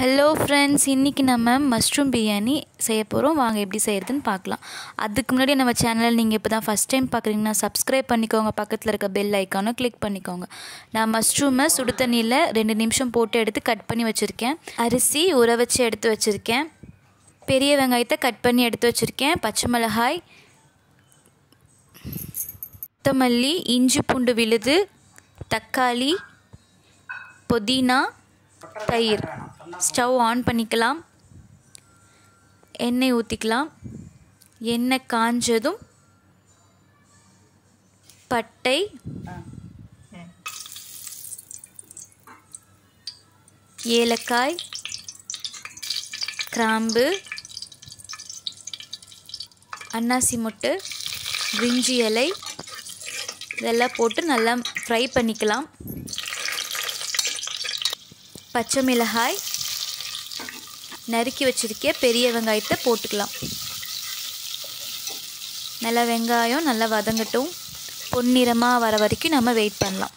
Hello friends, இன்றைக்கி நம்ம mushroom biryani செய்ய போகிறோம். வாங்க எப்படி செய்கிறதுன்னு பார்க்கலாம். அதுக்கு முன்னாடி நம்ம சேனல் நீங்கள் இப்போ தான் ஃபஸ்ட் டைம் பார்க்குறீங்கன்னா சப்ஸ்கிரைப் பண்ணிக்கோங்க. பக்கத்தில் இருக்க பெல் ஐக்கானும் கிளிக் பண்ணிக்கோங்க. நான் மஷ்ரூமை சுடு தண்ணியில் 2 நிமிஷம் போட்டு எடுத்து கட் பண்ணி வச்சுருக்கேன். அரிசி ஊற வச்சு எடுத்து வச்சுருக்கேன். பெரிய வெங்காயத்தை கட் பண்ணி எடுத்து வச்சுருக்கேன். பச்சை மிளகாய், கொத்தமல்லி, இஞ்சி பூண்டு விழுது, தக்காளி, புதினா, தயிர். ஸ்டவ் ஆன் பண்ணிக்கலாம். எண்ணெய் ஊற்றிக்கலாம். எண்ணெய் காஞ்சதும் பட்டை, ஏலக்காய், கிராம்பு, அன்னாசி மொட்டு, பிரிஞ்சி இலை இதெல்லாம் போட்டு நல்லா ஃப்ரை பண்ணிக்கலாம். பச்சை மிளகாய் நறுக்கி வச்சுருக்க பெரிய வெங்காயத்தை போட்டுக்கலாம். நல்லா வெங்காயம் நல்லா வதங்கட்டும். பொன்னிறமாக வர வரைக்கும் நம்ம வெயிட் பண்ணலாம்.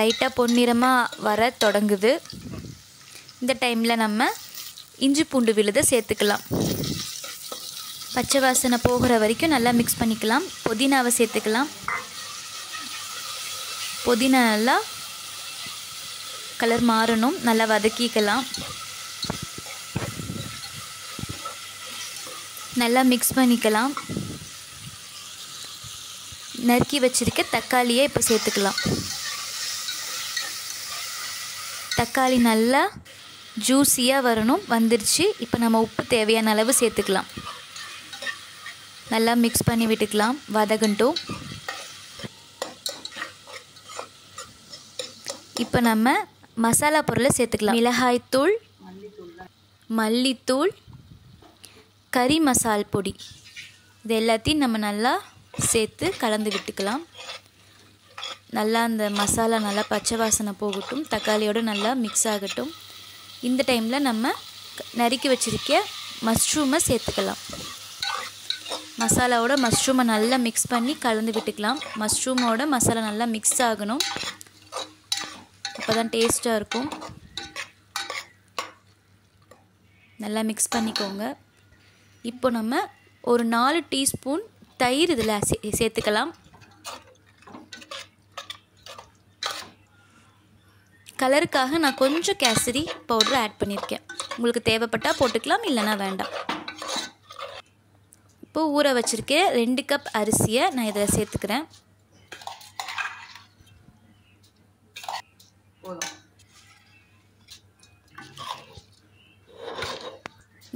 லைட்டாக பொன்னிறமாக வர தொடங்குது. இந்த டைமில் நம்ம இஞ்சி பூண்டு விழுதை சேர்த்துக்கலாம். பச்சை வாசனை போகிற வரைக்கும் நல்லா மிக்ஸ் பண்ணிக்கலாம். புதினாவை சேர்த்துக்கலாம். புதினா நல்லா கலர் மாறணும். நல்லா வதக்கிக்கலாம். நல்லா மிக்ஸ் பண்ணிக்கலாம். நறுக்கி வச்சுருக்க தக்காளியை இப்போ சேர்த்துக்கலாம். தக்காளி நல்லா ஜூஸியாக வரணும். வந்துருச்சு. இப்போ நம்ம உப்பு தேவையான அளவு சேர்த்துக்கலாம். நல்லா மிக்ஸ் பண்ணி விட்டுக்கலாம். வதகட்டும். இப்போ நம்ம மசாலா பொருளை சேர்த்துக்கலாம். மிளகாய்த்தூள், மல்லித்தூள், கறி மசால் பொடி இது எல்லாத்தையும் நம்ம நல்லா சேர்த்து கலந்து விட்டுக்கலாம். நல்லா அந்த மசாலா நல்லா பச்சை வாசனை போகட்டும். தக்காளியோடு நல்லா மிக்ஸ் ஆகட்டும். இந்த டைமில் நம்ம நறுக்கி வச்சுருக்க மஷ்ரூமை சேர்த்துக்கலாம். மசாலாவோட மஷ்ரூமை நல்லா மிக்ஸ் பண்ணி கலந்து விட்டுக்கலாம். மஷ்ரூமோட மசாலா நல்லா மிக்ஸ் ஆகணும். அப்போ தான் டேஸ்ட்டாக இருக்கும். நல்லா மிக்ஸ் பண்ணிக்கோங்க. இப்போ நம்ம ஒரு 4 டீஸ்பூன் தயிர் இதில் சேர்த்துக்கலாம். கலருக்காக நான் கொஞ்சம் கேசரி பவுடர் ஆட் பண்ணியிருக்கேன். உங்களுக்கு தேவைப்பட்டால் போட்டுக்கலாம், இல்லைன்னா வேண்டாம். இப்போ ஊற வச்சுருக்க 2 கப் அரிசியை நான் இதில் சேர்த்துக்கிறேன்.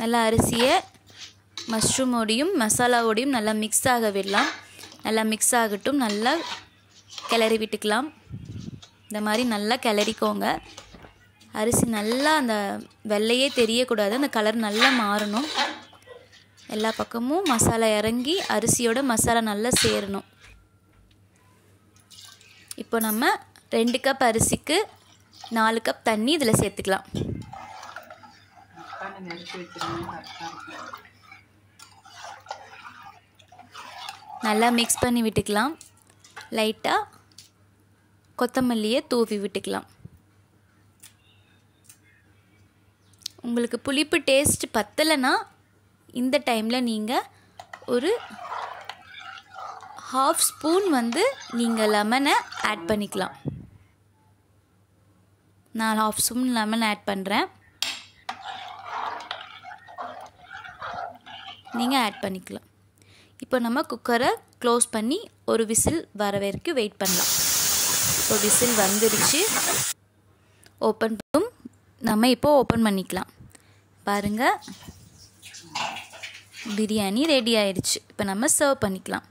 நல்லா அரிசியை மஷ்ரூமோடையும் மசாலாவோடையும் நல்லா மிக்ஸ் ஆக விடலாம். நல்லா மிக்ஸ் ஆகட்டும். நல்லா கிளறி விட்டுக்கலாம். இந்த மாதிரி நல்லா கிளறிக்கோங்க. அரிசி நல்லா அந்த வெள்ளையே தெரியக்கூடாது. அந்த கலர் நல்லா மாறணும். எல்லா பக்கமும் மசாலா இறங்கி அரிசியோட மசாலா நல்லா சேரணும். இப்போ நம்ம 2 கப் அரிசிக்கு 4 கப் தண்ணி இதில் சேர்த்துக்கலாம். நல்லா மிக்ஸ் பண்ணி விட்டுக்கலாம். லைட்டாக கொத்தமல்லியை தூவி விட்டுக்கலாம். உங்களுக்கு புளிப்பு டேஸ்ட் பத்தலைன்னா இந்த டைமில் நீங்கள் ஒரு 1/2 ஸ்பூன் நீங்கள் லெமனை ஆட் பண்ணிக்கலாம். நான் 1/2 ஸ்பூன் லெமன் ஆட் பண்ணுறேன். நீங்கள் ஆட் பண்ணிக்கலாம். இப்போ நம்ம குக்கரை க்ளோஸ் பண்ணி ஒரு விசில் வர வரைக்கும் வெயிட் பண்ணலாம். இப்போ விசில் வந்துருச்சு. ஓப்பன் பண்ணும் நம்ம இப்போ ஓப்பன் பண்ணிக்கலாம். பாருங்கள், பிரியாணி ரெடி ஆயிடுச்சு. இப்போ நம்ம சர்வ் பண்ணிக்கலாம்.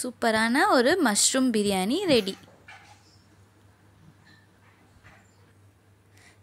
சூப்பரான ஒரு மஷ்ரூம் பிரியாணி ரெடி.